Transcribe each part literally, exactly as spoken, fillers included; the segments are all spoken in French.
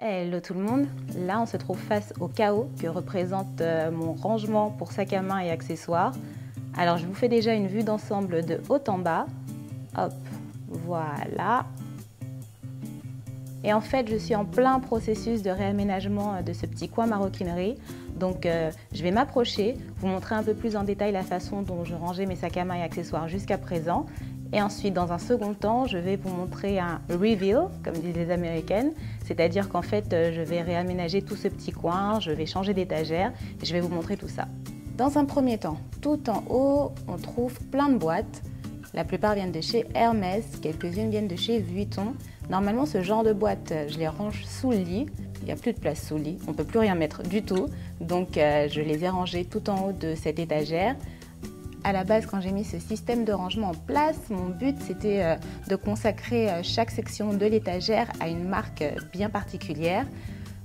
Hello tout le monde, là on se trouve face au chaos que représente mon rangement pour sac à main et accessoires. Alors je vous fais déjà une vue d'ensemble de haut en bas. Hop, voilà. Et en fait je suis en plein processus de réaménagement de ce petit coin maroquinerie. Donc euh, je vais m'approcher, vous montrer un peu plus en détail la façon dont je rangeais mes sacs à main et accessoires jusqu'à présent. Et ensuite, dans un second temps, je vais vous montrer un « reveal », comme disent les Américaines. C'est-à-dire qu'en fait, je vais réaménager tout ce petit coin, je vais changer d'étagère et je vais vous montrer tout ça. Dans un premier temps, tout en haut, on trouve plein de boîtes. La plupart viennent de chez Hermès, quelques-unes viennent de chez Vuitton. Normalement, ce genre de boîtes, je les range sous le lit. Il n'y a plus de place sous le lit, on ne peut plus rien mettre du tout. Donc, euh, je les ai rangées tout en haut de cette étagère. À la base, quand j'ai mis ce système de rangement en place, mon but c'était de consacrer chaque section de l'étagère à une marque bien particulière.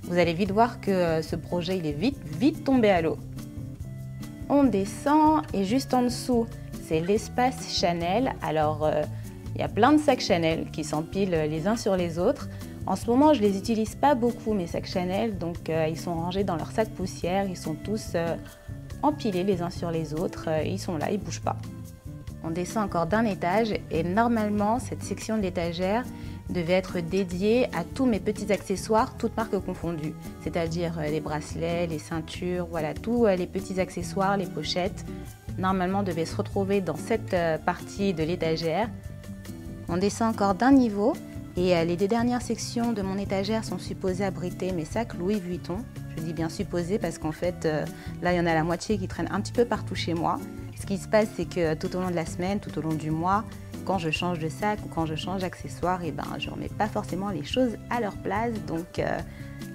Vous allez vite voir que ce projet il est vite, vite tombé à l'eau. On descend et juste en dessous, c'est l'espace Chanel. Alors, euh, il y a plein de sacs Chanel qui s'empilent les uns sur les autres. En ce moment, je ne les utilise pas beaucoup, mes sacs Chanel, donc euh, ils sont rangés dans leur sac poussière, ils sont tous... Euh, empilés les uns sur les autres, ils sont là, ils ne bougent pas. On descend encore d'un étage et normalement cette section de l'étagère devait être dédiée à tous mes petits accessoires, toutes marques confondues, c'est-à-dire les bracelets, les ceintures, voilà, tous les petits accessoires, les pochettes, normalement devaient se retrouver dans cette partie de l'étagère. On descend encore d'un niveau et les deux dernières sections de mon étagère sont supposées abriter mes sacs Louis Vuitton. Je dis bien supposé parce qu'en fait, là, il y en a la moitié qui traîne un petit peu partout chez moi. Ce qui se passe, c'est que tout au long de la semaine, tout au long du mois, quand je change de sac ou quand je change d'accessoire, eh ben, je ne remets pas forcément les choses à leur place. Donc, euh,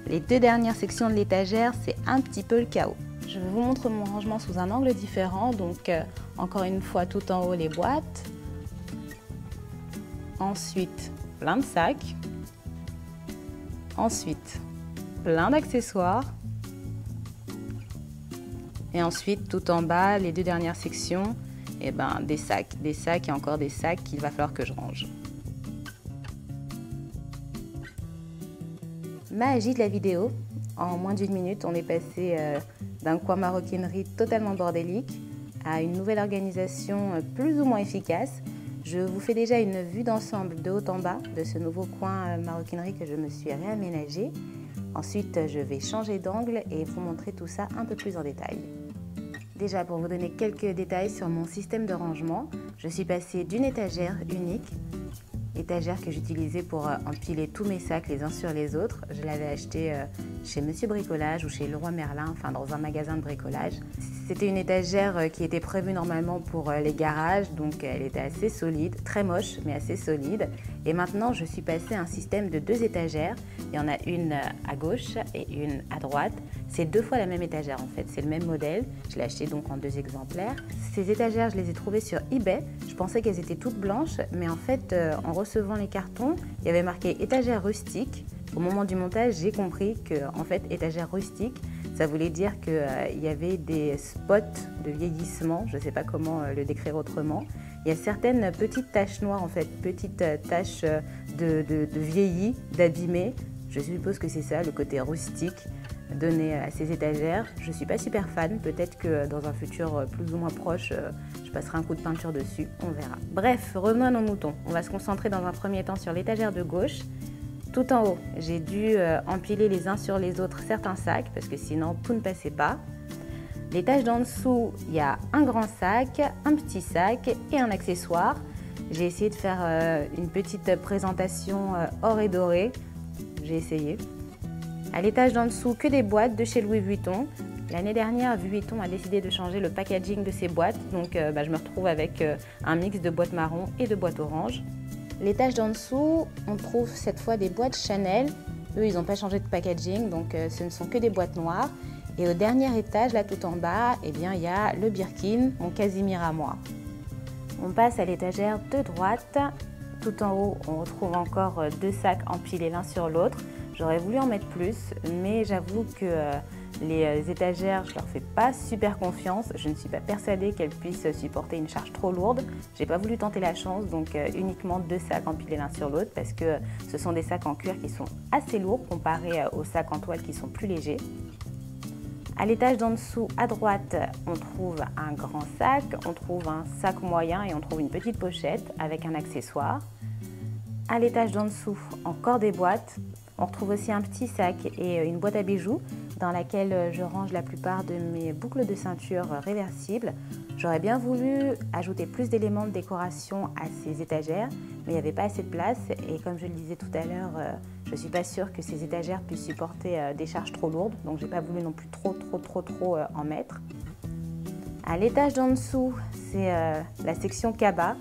les deux dernières sections de l'étagère, c'est un petit peu le chaos. Je vous montre mon rangement sous un angle différent. Donc, euh, encore une fois, tout en haut, les boîtes. Ensuite, plein de sacs. Ensuite... plein d'accessoires et ensuite tout en bas les deux dernières sections et eh ben des sacs des sacs et encore des sacs qu'il va falloir que je range. Magie de la vidéo, en moins d'une minute on est passé euh, d'un coin maroquinerie totalement bordélique à une nouvelle organisation euh, plus ou moins efficace. Je vous fais déjà une vue d'ensemble de haut en bas de ce nouveau coin euh, maroquinerie que je me suis réaménagé. Ensuite, je vais changer d'angle et vous montrer tout ça un peu plus en détail. Déjà, pour vous donner quelques détails sur mon système de rangement, je suis passée d'une étagère unique, étagère que j'utilisais pour empiler tous mes sacs les uns sur les autres. Je l'avais acheté chez Monsieur Bricolage ou chez Leroy Merlin, enfin dans un magasin de bricolage. C'était une étagère qui était prévue normalement pour les garages, donc elle était assez solide, très moche mais assez solide. Et maintenant, je suis passée à un système de deux étagères. Il y en a une à gauche et une à droite. C'est deux fois la même étagère en fait, c'est le même modèle. Je l'ai acheté donc en deux exemplaires. Ces étagères, je les ai trouvées sur eBay. Je pensais qu'elles étaient toutes blanches, mais en fait, en recevant les cartons, il y avait marqué étagère rustique. Au moment du montage, j'ai compris que en fait, étagère rustique, ça voulait dire qu'il euh, y avait des spots de vieillissement, je ne sais pas comment euh, le décrire autrement. Il y a certaines petites taches noires, en fait, petites euh, taches de, de, de vieilli, d'abîmé. Je suppose que c'est ça, le côté rustique donné à ces étagères. Je ne suis pas super fan, peut-être que dans un futur plus ou moins proche, euh, je passerai un coup de peinture dessus, on verra. Bref, revenons à nos moutons. On va se concentrer dans un premier temps sur l'étagère de gauche. Tout en haut, j'ai dû empiler les uns sur les autres certains sacs parce que sinon tout ne passait pas. L'étage d'en dessous, il y a un grand sac, un petit sac et un accessoire. J'ai essayé de faire une petite présentation or et doré. J'ai essayé. À l'étage d'en dessous, que des boîtes de chez Louis Vuitton. L'année dernière, Vuitton a décidé de changer le packaging de ses boîtes. Donc bah, je me retrouve avec un mix de boîtes marron et de boîtes orange. L'étage d'en dessous, on trouve cette fois des boîtes Chanel. Eux, ils n'ont pas changé de packaging, donc ce ne sont que des boîtes noires. Et au dernier étage, là tout en bas, eh bien, il y a le Birkin, mon Casimir à moi. On passe à l'étagère de droite. Tout en haut, on retrouve encore deux sacs empilés l'un sur l'autre. J'aurais voulu en mettre plus, mais j'avoue que Les étagères, je ne leur fais pas super confiance. Je ne suis pas persuadée qu'elles puissent supporter une charge trop lourde. Je n'ai pas voulu tenter la chance, donc uniquement deux sacs empilés l'un sur l'autre parce que ce sont des sacs en cuir qui sont assez lourds comparés aux sacs en toile qui sont plus légers. À l'étage d'en dessous, à droite, on trouve un grand sac, on trouve un sac moyen et on trouve une petite pochette avec un accessoire. À l'étage d'en dessous, encore des boîtes. On retrouve aussi un petit sac et une boîte à bijoux dans laquelle je range la plupart de mes boucles de ceinture réversibles. J'aurais bien voulu ajouter plus d'éléments de décoration à ces étagères, mais il n'y avait pas assez de place et comme je le disais tout à l'heure, je ne suis pas sûre que ces étagères puissent supporter des charges trop lourdes, donc je n'ai pas voulu non plus trop trop trop trop en mettre. À l'étage d'en dessous, c'est la section cabas.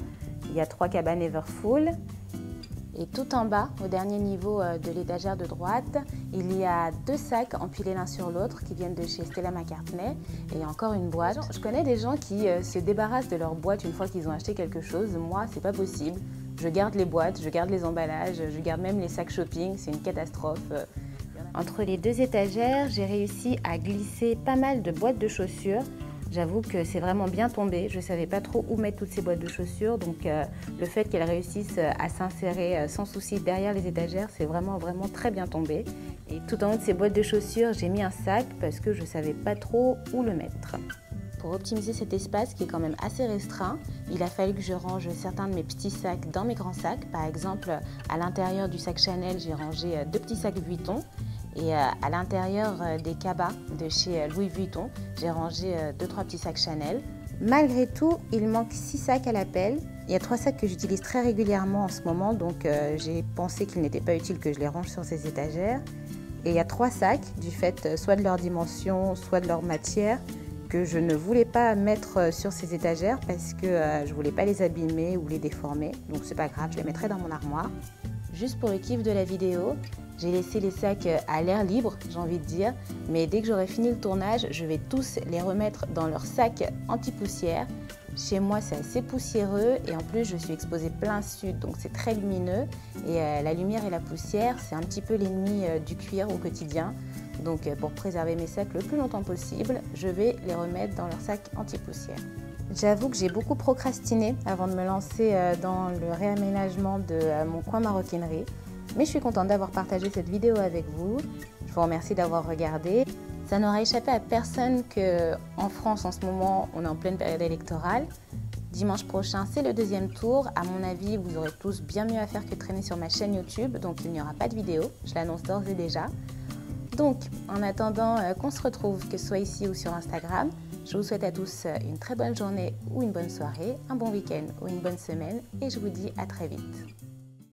Il y a trois cabas Neverfull. Et tout en bas, au dernier niveau de l'étagère de droite, il y a deux sacs empilés l'un sur l'autre qui viennent de chez Stella McCartney et encore une boîte. Je connais des gens qui se débarrassent de leur boîte une fois qu'ils ont acheté quelque chose. Moi, c'est pas possible. Je garde les boîtes, je garde les emballages, je garde même les sacs shopping. C'est une catastrophe. Entre les deux étagères, j'ai réussi à glisser pas mal de boîtes de chaussures. J'avoue que c'est vraiment bien tombé, je ne savais pas trop où mettre toutes ces boîtes de chaussures, donc euh, le fait qu'elles réussissent à s'insérer sans souci derrière les étagères, c'est vraiment vraiment très bien tombé. Et tout en haut de ces boîtes de chaussures, j'ai mis un sac parce que je ne savais pas trop où le mettre. Pour optimiser cet espace qui est quand même assez restreint, il a fallu que je range certains de mes petits sacs dans mes grands sacs. Par exemple, à l'intérieur du sac Chanel, j'ai rangé deux petits sacs Vuitton. Et à l'intérieur des cabas de chez Louis Vuitton, j'ai rangé deux trois petits sacs Chanel. Malgré tout, il manque six sacs à l'appel. Il y a trois sacs que j'utilise très régulièrement en ce moment, donc j'ai pensé qu'il n'était pas utile que je les range sur ces étagères. Et il y a trois sacs, du fait soit de leur dimension, soit de leur matière, que je ne voulais pas mettre sur ces étagères parce que je ne voulais pas les abîmer ou les déformer. Donc c'est pas grave, je les mettrai dans mon armoire. Juste pour le kiff de la vidéo, j'ai laissé les sacs à l'air libre, j'ai envie de dire, mais dès que j'aurai fini le tournage, je vais tous les remettre dans leur sac anti-poussière. Chez moi, c'est assez poussiéreux et en plus, je suis exposée plein sud, donc c'est très lumineux. Et la lumière et la poussière, c'est un petit peu l'ennemi du cuir au quotidien. Donc pour préserver mes sacs le plus longtemps possible, je vais les remettre dans leur sac anti-poussière. J'avoue que j'ai beaucoup procrastiné avant de me lancer dans le réaménagement de mon coin maroquinerie. Mais je suis contente d'avoir partagé cette vidéo avec vous. Je vous remercie d'avoir regardé. Ça n'aura échappé à personne qu'en France, en ce moment, on est en pleine période électorale. Dimanche prochain, c'est le deuxième tour. À mon avis, vous aurez tous bien mieux à faire que traîner sur ma chaîne YouTube. Donc, il n'y aura pas de vidéo. Je l'annonce d'ores et déjà. Donc, en attendant qu'on se retrouve, que ce soit ici ou sur Instagram, je vous souhaite à tous une très bonne journée ou une bonne soirée, un bon week-end ou une bonne semaine. Et je vous dis à très vite.